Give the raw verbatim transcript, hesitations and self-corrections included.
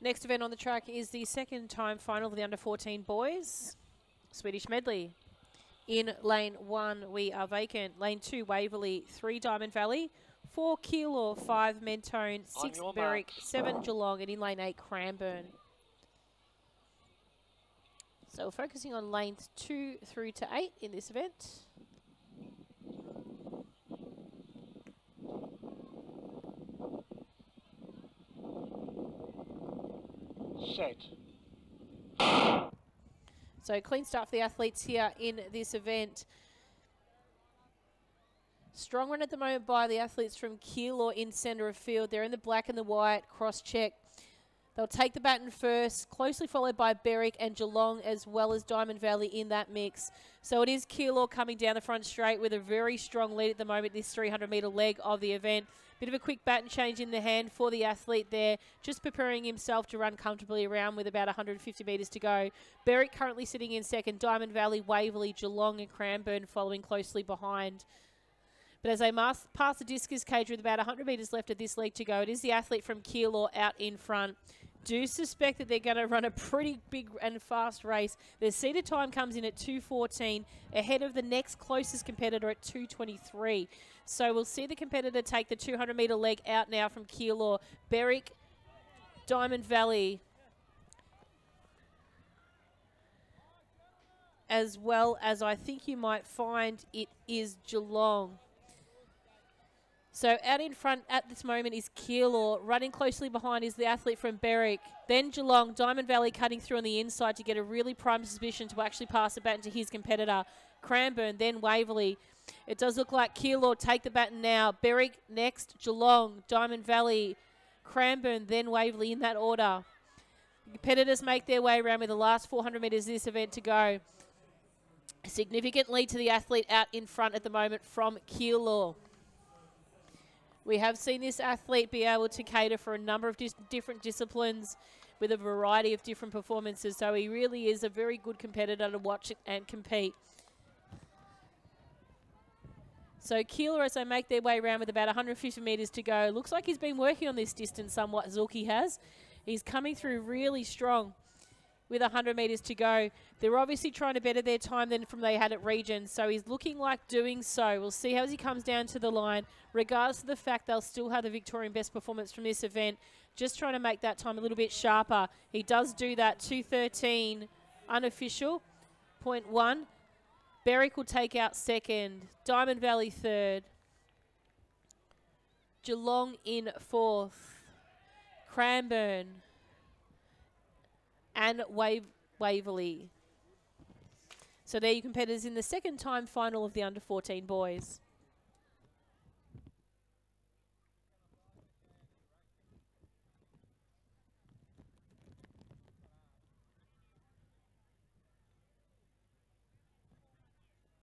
Next event on the track is the second time final of the under fourteen boys. Swedish medley. In lane one, we are vacant. Lane two, Waverley. Three, Diamond Valley. Four, Keilor. Five, Mentone. Six, Berwick. Seven, Geelong. And in lane eight, Cranbourne. So we're focusing on lanes two through to eight in this event. Set. So clean start for the athletes here in this event. Strong run at the moment by the athletes from Keilor in centre of field. They're in the black and the white, cross-check. They'll take the baton first, closely followed by Berwick and Geelong, as well as Diamond Valley in that mix. So it is Keilor coming down the front straight with a very strong lead at the moment, this three hundred metre leg of the event. Bit of a quick baton change in the hand for the athlete there, just preparing himself to run comfortably around with about one hundred fifty metres to go. Berwick currently sitting in second, Diamond Valley, Waverley, Geelong and Cranbourne following closely behind. But as they pass the discus cage with about one hundred metres left of this leg to go, it is the athlete from Keilor out in front. Do suspect that they're going to run a pretty big and fast race. Their seated time comes in at two fourteen, ahead of the next closest competitor at two twenty-three. So we'll see the competitor take the two hundred metre leg out now from Keilor. Berwick, Diamond Valley, as well as I think you might find it is Geelong. So out in front at this moment is Keilor. Running closely behind is the athlete from Berwick. Then Geelong, Diamond Valley cutting through on the inside to get a really prime position to actually pass the baton to his competitor. Cranbourne, then Waverley. It does look like Keilor take the baton now. Berwick next, Geelong, Diamond Valley, Cranbourne, then Waverley in that order. The competitors make their way around with the last four hundred metres of this event to go. A significant lead to the athlete out in front at the moment from Keilor. We have seen this athlete be able to cater for a number of dis different disciplines with a variety of different performances. So he really is a very good competitor to watch and compete. So Keilor, as they make their way around with about one hundred fifty metres to go, looks like he's been working on this distance somewhat, Zulkie has. He's coming through really strong with one hundred metres to go. They're obviously trying to better their time than from they had at Regions, so he's looking like doing so. We'll see how he comes down to the line. Regardless of the fact they'll still have the Victorian best performance from this event, just trying to make that time a little bit sharper. He does do that, two thirteen unofficial, point one. Berwick will take out second, Diamond Valley third, Geelong in fourth, Cranbourne, and Wave Waverley. So there you competitors in the second time final of the under fourteen boys.